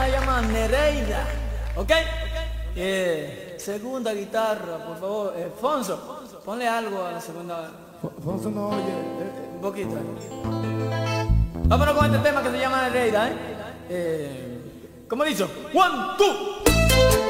vamos a llamar Nereyda, ¿ok? Segunda guitarra, por favor. Fonso, ponle algo a la segunda. Fonso no oye. Un poquito. Vámonos con este tema que se llama Nereyda, ¿eh? ¿Cómo dice? One, two.